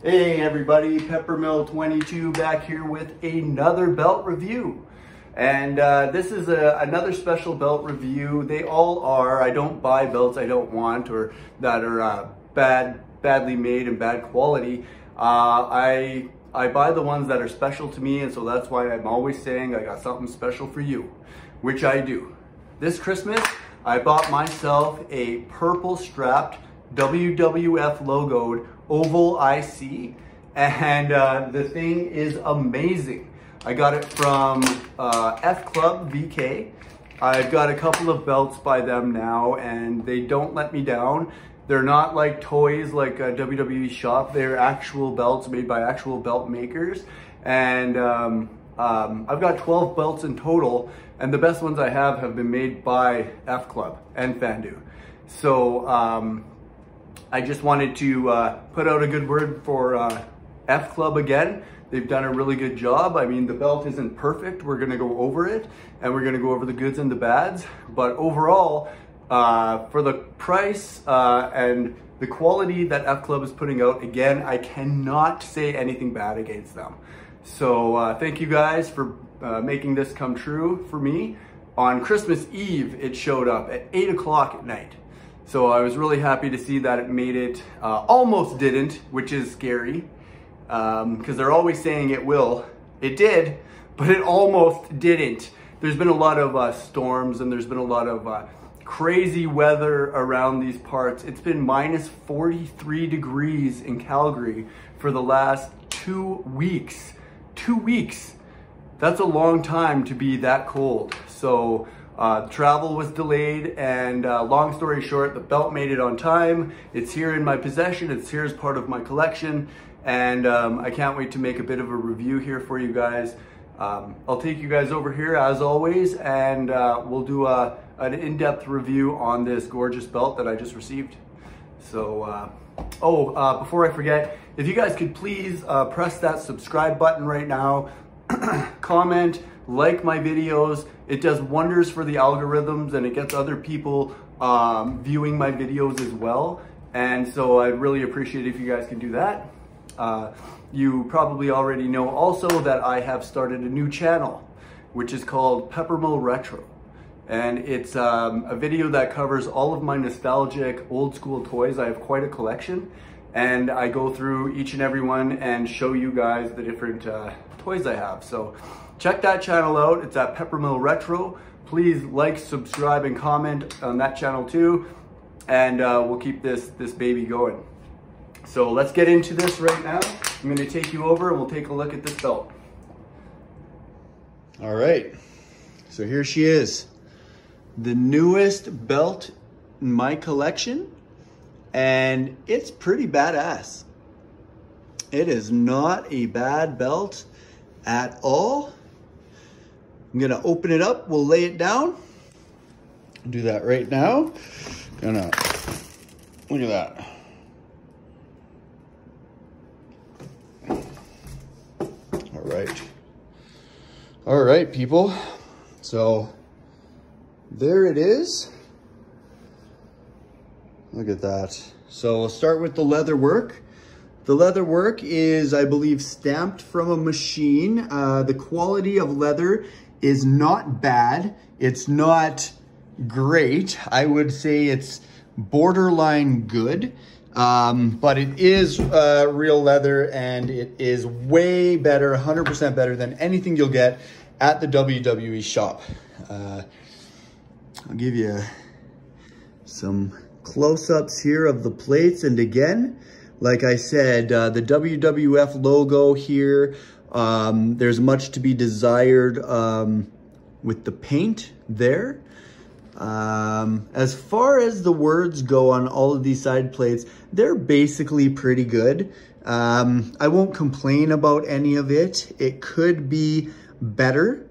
Hey everybody, Peppermill22 back here with another belt review. And this is another special belt review. They all are. I don't buy belts I don't want or that are badly made and bad quality. I buy the ones that are special to me, and so that's why I'm always saying I got something special for you, which I do. This Christmas, I bought myself a purple strapped WWF logoed oval IC, and the thing is amazing. I got it from F Club VK. I've got a couple of belts by them now, and they don't let me down. They're not like toys like a WWE shop. They're actual belts made by actual belt makers. And I've got 12 belts in total, and the best ones I have been made by F Club and Fandu. So I just wanted to put out a good word for F Club again. They've done a really good job. I mean, the belt isn't perfect. We're gonna go over it, and we're gonna go over the goods and the bads. But overall, for the price and the quality that F Club is putting out, again, I cannot say anything bad against them. So thank you guys for making this come true for me. On Christmas Eve, it showed up at 8 o'clock at night. So I was really happy to see that it made it. Almost didn't, which is scary, because they're always saying it will. It did, but it almost didn't. There's been a lot of storms, and there's been a lot of crazy weather around these parts. It's been minus 43 degrees in Calgary for the last 2 weeks. 2 weeks. That's a long time to be that cold. So travel was delayed, and long story short, the belt made it on time. It's here in my possession. It's here as part of my collection. And I can't wait to make a bit of a review here for you guys. I'll take you guys over here as always, and we'll do an in-depth review on this gorgeous belt that I just received. So, before I forget, if you guys could please press that subscribe button right now, comment, like my videos. It does wonders for the algorithms, and it gets other people viewing my videos as well. And so I'd really appreciate it if you guys can do that. You probably already know also that I have started a new channel, which is called Peppermill Retro. And it's a video that covers all of my nostalgic old school toys. I have quite a collection, and I go through each and every one and show you guys the different toys I have. So check that channel out. It's at Peppermill Retro. Please like, subscribe, and comment on that channel too. And we'll keep this baby going. So let's get into this right now. I'm gonna take you over and we'll take a look at this belt. All right, so here she is. The newest belt in my collection, and it's pretty badass. It is not a bad belt at all. I'm gonna open it up, we'll lay it down. I'll do that right now. Gonna, look at that. All right. All right, people, so there it is. Look at that. So we'll start with the leather work. The leather work is, I believe, stamped from a machine. The quality of leather is not bad. It's not great. I would say it's borderline good, but it is real leather, and it is way better, 100% better than anything you'll get at the WWE shop. I'll give you some close-ups here of the plates. And again, like I said, the WWF logo here, there's much to be desired with the paint there. As far as the words go on all of these side plates, they're basically pretty good. I won't complain about any of it. It could be better.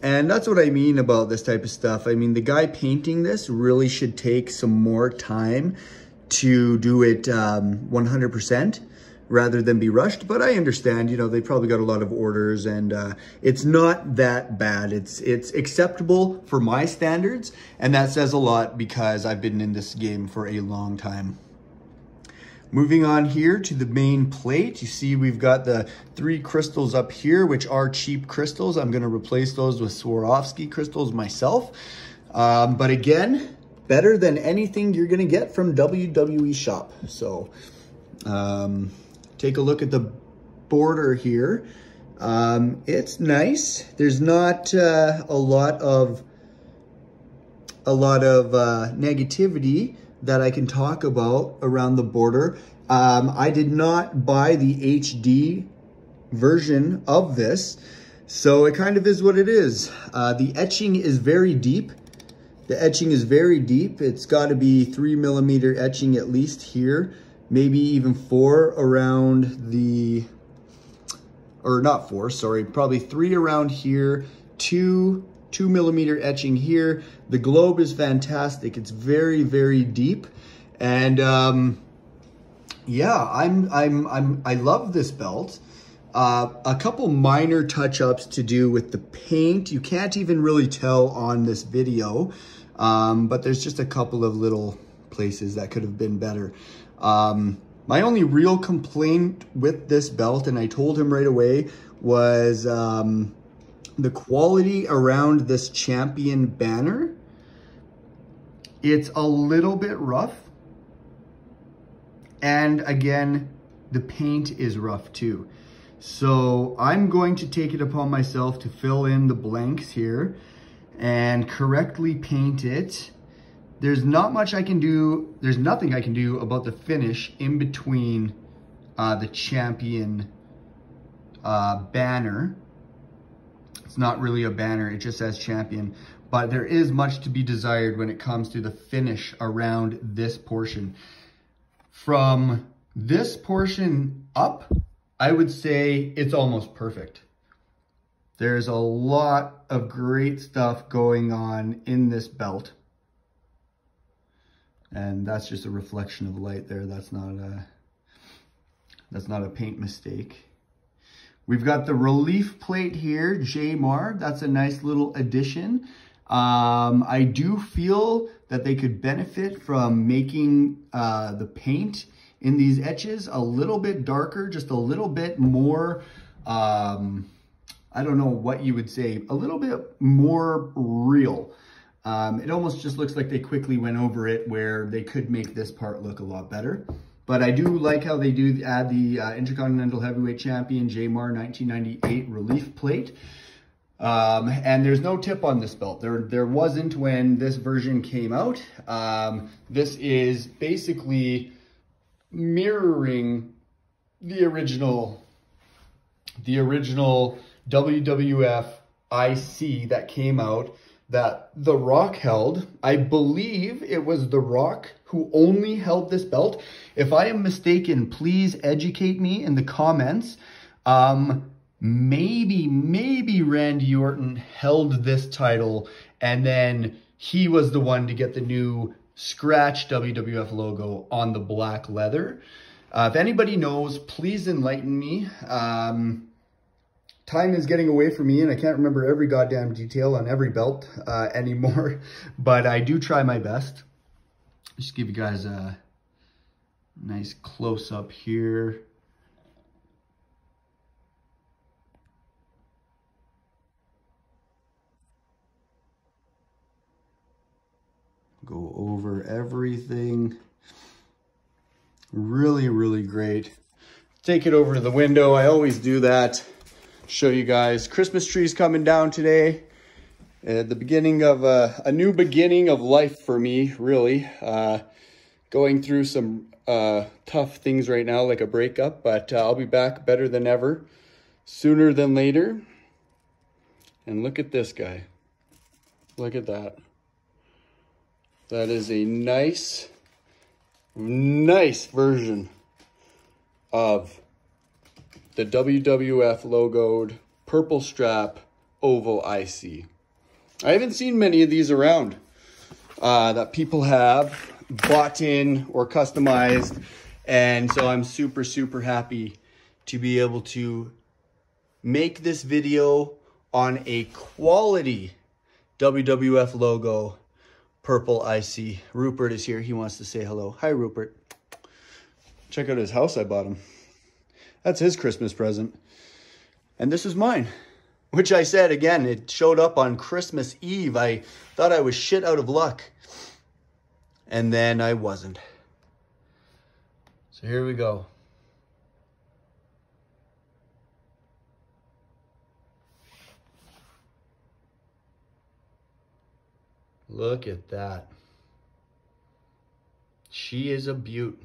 And that's what I mean about this type of stuff. I mean, the guy painting this really should take some more time to do it 100% rather than be rushed. But I understand, you know, they probably got a lot of orders, and it's not that bad. It's acceptable for my standards, and that says a lot because I've been in this game for a long time. Moving on here to the main plate, you see we've got the three crystals up here, which are cheap crystals. I'm gonna replace those with Swarovski crystals myself. But again, better than anything you're gonna get from WWE Shop. So take a look at the border here. It's nice. There's not a lot of negativity that I can talk about around the border. I did not buy the HD version of this, so it kind of is what it is. The etching is very deep. The etching is very deep. It's gotta be 3mm etching at least here, maybe even 4 around the, or not 4, sorry, probably 3 around here, 2mm etching here. The globe is fantastic. It's very, very deep. And yeah, I love this belt. A couple minor touch-ups to do with the paint. You can't even really tell on this video, but there's just a couple of little places that could have been better. My only real complaint with this belt, and I told him right away, was the quality around this champion banner. It's a little bit rough. And again, the paint is rough too. So I'm going to take it upon myself to fill in the blanks here and correctly paint it. There's not much I can do. There's nothing I can do about the finish in between the champion banner. It's not really a banner, it just says champion, but there is much to be desired when it comes to the finish around this portion. From this portion up, I would say it's almost perfect. There's a lot of great stuff going on in this belt. And that's just a reflection of light there. That's not a paint mistake. We've got the relief plate here, J Mar. That's a nice little addition. I do feel that they could benefit from making the paint in these etches a little bit darker, just a little bit more, I don't know what you would say, a little bit more real. It almost just looks like they quickly went over it, where they could make this part look a lot better. But I do like how they do add the Intercontinental Heavyweight Champion J Mar 1998 relief plate. And there's no tip on this belt. There wasn't when this version came out. This is basically mirroring the original WWF IC that came out, that The Rock held. I believe it was The Rock who only held this belt. If I am mistaken, please educate me in the comments. Maybe Randy Orton held this title, and then he was the one to get the new scratch WWF logo on the black leather. If anybody knows, please enlighten me. Time is getting away from me, and I can't remember every goddamn detail on every belt anymore, but I do try my best. Just give you guys a nice close-up here. Go over everything. Really, really great. Take it over to the window. I always do that. Show you guys Christmas trees coming down today. The beginning of a new beginning of life for me, really. Going through some tough things right now, like a breakup, but I'll be back better than ever, sooner than later. And look at this guy. Look at that. That is a nice, nice version of the WWF logoed purple strap oval IC. I haven't seen many of these around that people have bought in or customized. And so I'm super, super happy to be able to make this video on a quality WWF logo purple IC. Rupert is here. He wants to say hello. Hi, Rupert. Check out his house I bought him. That's his Christmas present. And this is mine, which I said again, it showed up on Christmas Eve. I thought I was shit out of luck. And then I wasn't. So here we go. Look at that. She is a beaut.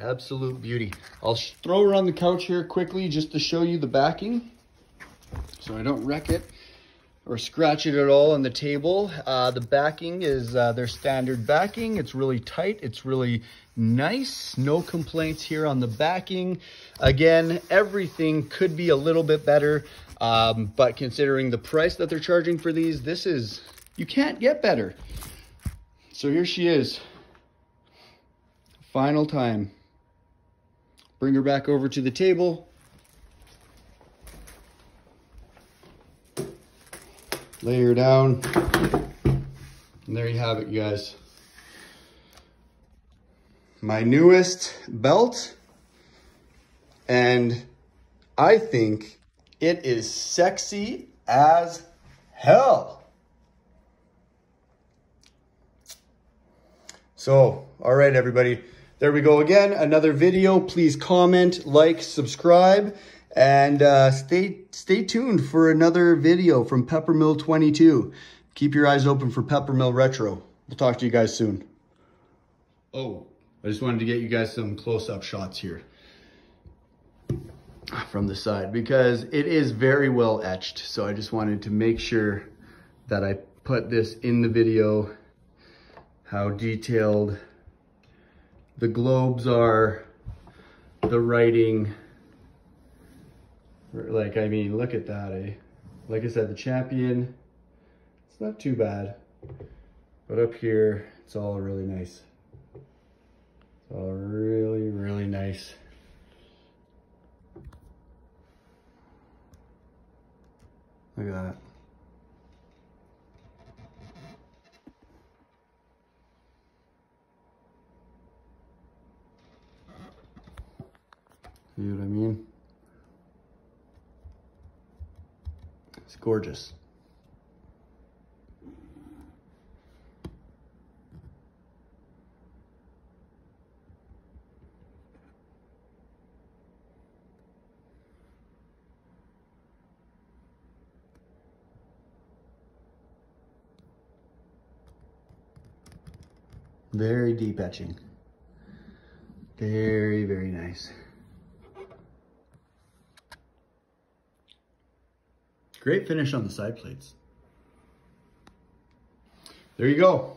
Absolute beauty. I'll throw her on the couch here quickly just to show you the backing so I don't wreck it or scratch it at all on the table. The backing is their standard backing. It's really tight. It's really nice. No complaints here on the backing. Again, everything could be a little bit better, but considering the price that they're charging for these, this is, you can't get better. So here she is. Final time. Bring her back over to the table. Lay her down. And there you have it, you guys. My newest belt. And I think it is sexy as hell. So, all right, everybody. There we go again. Another video. Please comment, like, subscribe. And stay tuned for another video from Peppermill22. Keep your eyes open for Peppermill Retro. We'll talk to you guys soon. Oh, I just wanted to get you guys some close-up shots here from the side because it is very well etched. So I just wanted to make sure that I put this in the video, how detailed the globes are, the writing. Like, I mean, look at that, eh? Like I said, the champion, it's not too bad. But up here, it's all really nice. It's all really, really nice. Look at that. You know what I mean? It's gorgeous. Very deep etching. Very, very nice. Great finish on the side plates. There you go.